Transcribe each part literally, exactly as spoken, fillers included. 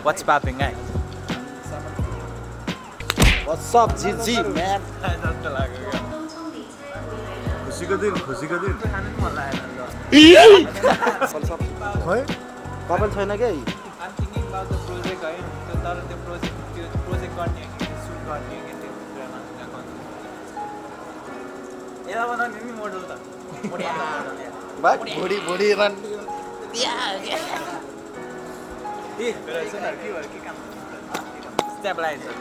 What's popping, guys? What's up, G G, man? खुशी का दिन, खुशी का दिन। I'm thinking about the project. I am the project. The project got me. Soon got me. Yeah, I am a model. But body, body run. Yeah. Stabilizer.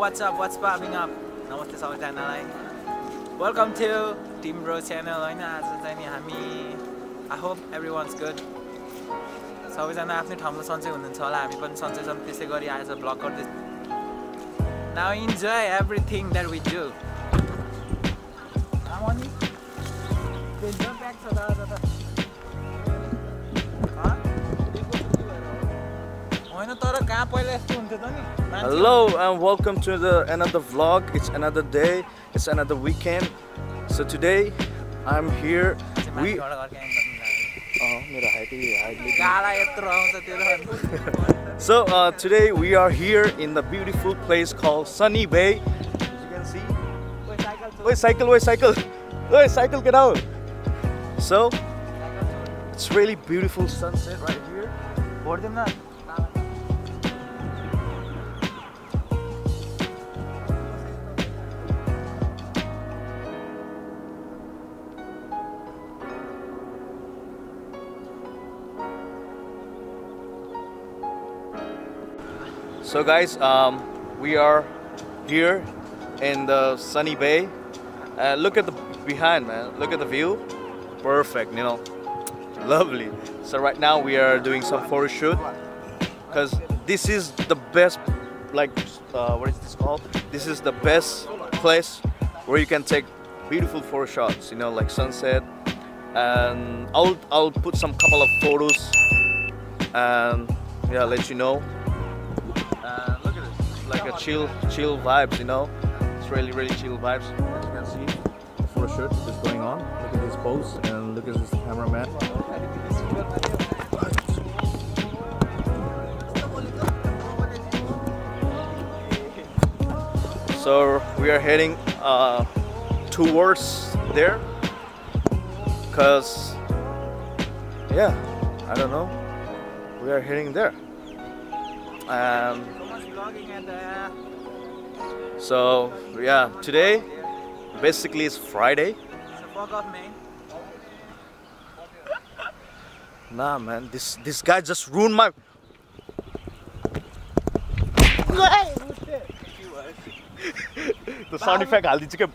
What's up? What's popping up? Namaste Sawatanalai. Welcome to Team Bro channel. I hope everyone's good. So we are after Thomas Sanjay Undanchola. We have Sanjay Santishe Gori as a blogger. Now enjoy everything that we do. I'm on it. Jump back to the other. Hello and welcome to the another vlog. It's another day, it's another weekend. So today I'm here. We So uh, today we are here in the beautiful place called Sunny Bay. As you can see. Wait, cycle, wait, cycle. Wait, cycle, get out. So it's really beautiful sunset right here. What them that? So guys, um, we are here in the Sunny Bay. Uh, look at the behind, man. Look at the view. Perfect, you know. Lovely. So right now we are doing some photo shoot because this is the best, like, uh, what is this called? This is the best place where you can take beautiful photo shots, you know, like sunset. And I'll I'll put some couple of photos and yeah, let you know. Uh, look at this, like a chill, chill vibes, you know. It's really, really chill vibes. As you can see, the photo shoot is going on. Look at this pose and look at this cameraman. So we are heading uh, towards there, cause yeah, I don't know. We are heading there. Um, so yeah, today basically it's Friday. Nah, man, this this guy just ruined my. The sound effect I'll did you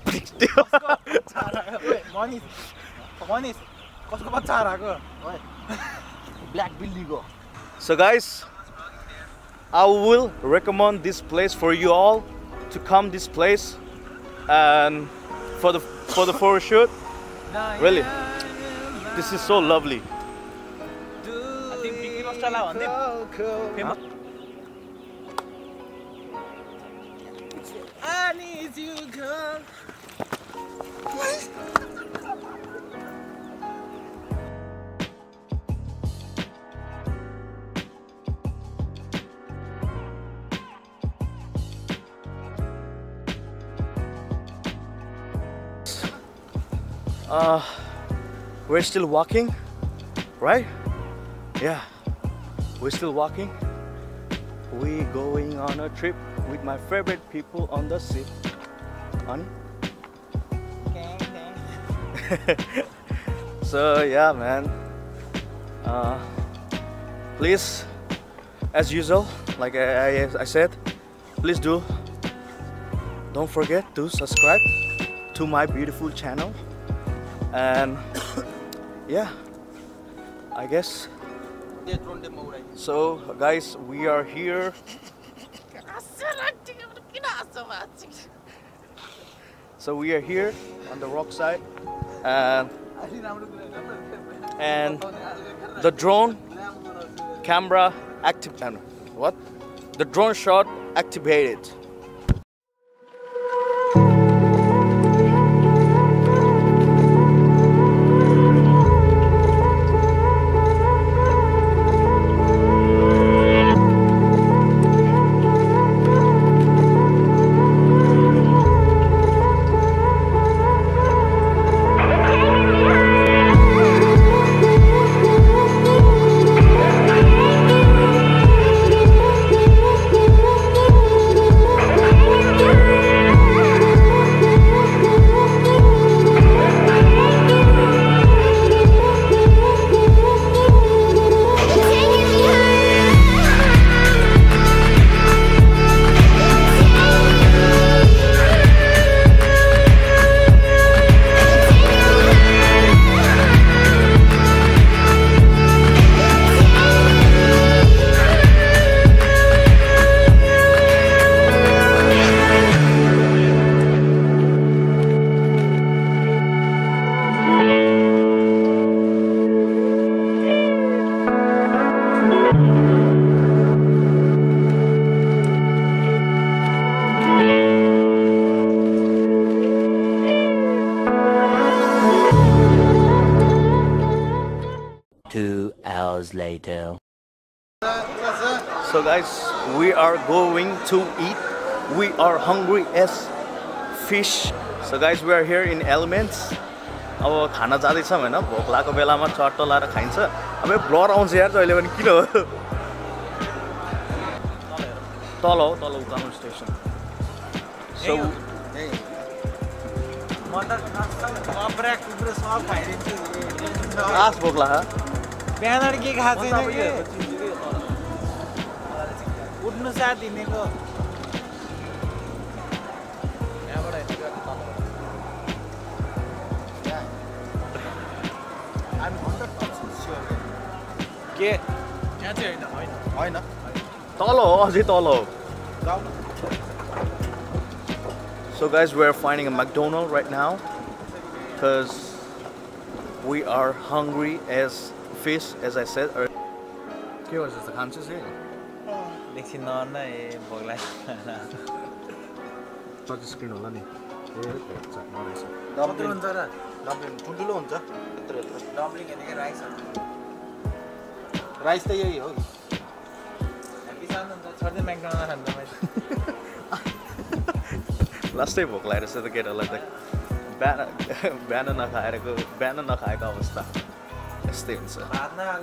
black building go. So guys, I will recommend this place for you all to come this place and for the for the photo shoot. Really, this is so lovely. I think Pinky was allowed. Huh? I need you, girl. Uh, we're still walking, right? Yeah, we're still walking. we going on a trip with my favorite people on the ship. Honey? Okay, okay. So yeah, man. Uh, please, as usual, like I, I, I said, please do. Don't forget to subscribe to my beautiful channel. And yeah, I guess. So guys, we are here. So we are here on the rock side, and and the drone camera active. What? The drone shot activated. Later. So guys, we are going to eat. We are hungry as fish. So guys, we are here in Elements. Now खाना ज़्यादा इच्छा है ना भोकला को बेला में चाट तो Lara खाएं सा हमें ब्लॉर आउंस यार तो eleven किलो तालो तालो उकामन स्टेशन. So मटर आप ब्रेक ऊपर साफ़ खाएं आस भोकला है. Banner ki khasi na ye. Udnu sath dine ko. I'm one hundred percent sure. Ke? Kya chahiye na? Hoy na. Hoy na. Tolo, aaj tolo. So guys, we are finding a McDonald's right now, cause we are hungry as fish, as I said. What was this? The conscious here? Lexi non na e bogla. Touch screen hola ni. Dumpling huncha ra. Dumpling ठुल्ठुलो huncha. यत्रो यत्रो. Dumpling के निके rice. Rice त यही हो. Happy सान huncha. छोड्दै McDonald's खान्दा मैले. Last day bogla रहेछ त केटा लाग्दा. Banana banana खाएको banana खाएको अवस्था. Things. Not that.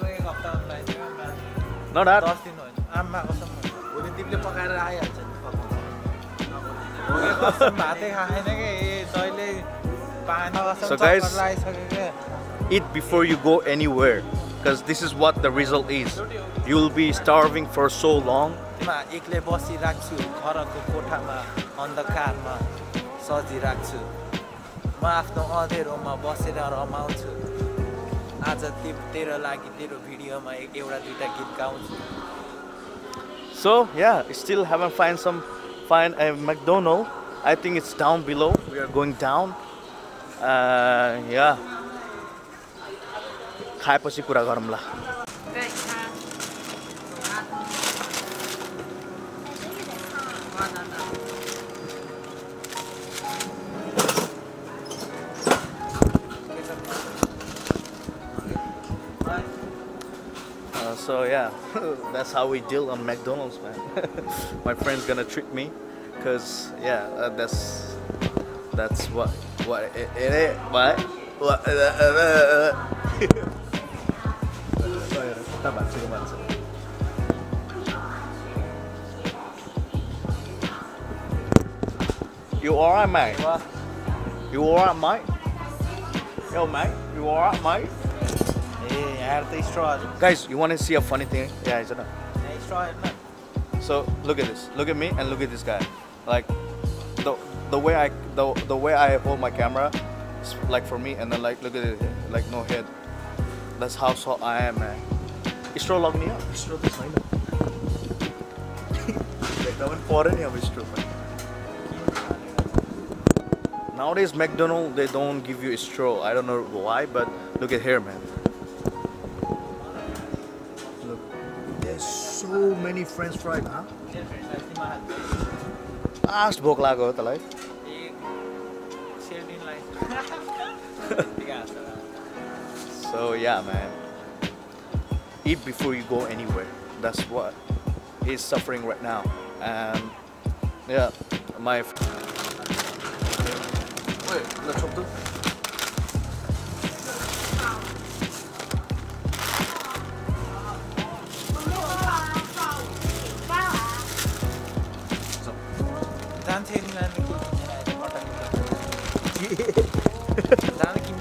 So guys, eat before you go anywhere, because this is what the result is. You'll be starving for so long. So yeah, still haven't find some find a McDonald's. I think it's down below. We are going down. Uh, yeah. Khai pachi kura garam la. So yeah, that's how we deal on McDonald's, man. My friend's gonna trick me, cause yeah, uh, that's that's what what it is. What? What? You alright, mate? What? You alright, mate? Yo, mate. You alright, mate? Yeah, I had try it. Guys, you want to see a funny thing? Yeah, isn't it? Yeah, he's trying, mate. So look at this. Look at me and look at this guy. Like the the way I the the way I hold my camera, it's like for me, and then like look at it, like no head. That's how so I am, man. Istro lock me up. Istro this line up. Like one foreign here, Istro. Nowadays McDonald's, they don't give you Istro. I don't know why, but look at here, man. Look, there's so many French fries, huh? Ask Bokla go to life. So yeah, man, eat before you go anywhere. That's what he's suffering right now. And yeah, my wait, let's talk to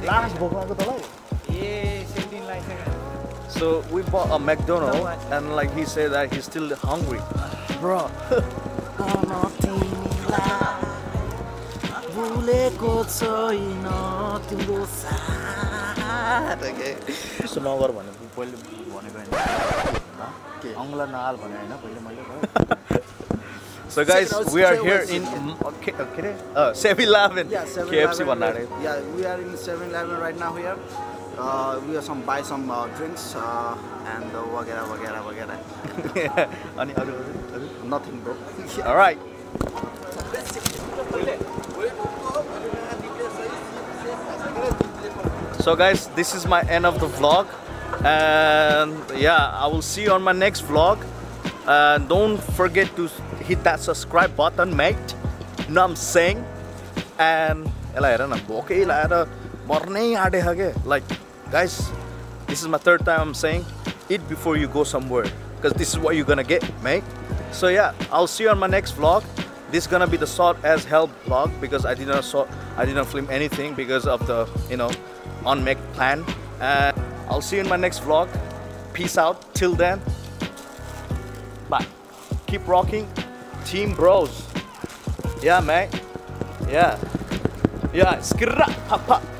last book. So we bought a McDonald's and like he said that he's still hungry. Bro. So guys, we are here in okay, okay, uh, seven eleven. Yeah, K F C one. Yeah, we are in seven eleven right now here. Uh, we are some buy some uh, drinks uh, and uh, wagera wagera wagera. Any other? Nothing, bro. All right. So guys, this is my end of the vlog, and yeah, I will see you on my next vlog. And uh, don't forget to hit that subscribe button, mate. You know what I'm saying? And okay, like guys, this is my third time I'm saying eat before you go somewhere, because this is what you're gonna get, mate. So yeah, I'll see you on my next vlog. This is gonna be the short as hell vlog, because I didn't sort I didn't film anything because of the, you know, on Mac plan. And I'll see you in my next vlog. Peace out. Till then, bye. Keep rocking, Team Bros. Yeah, mate. Yeah. Yeah. Skirra. Papa.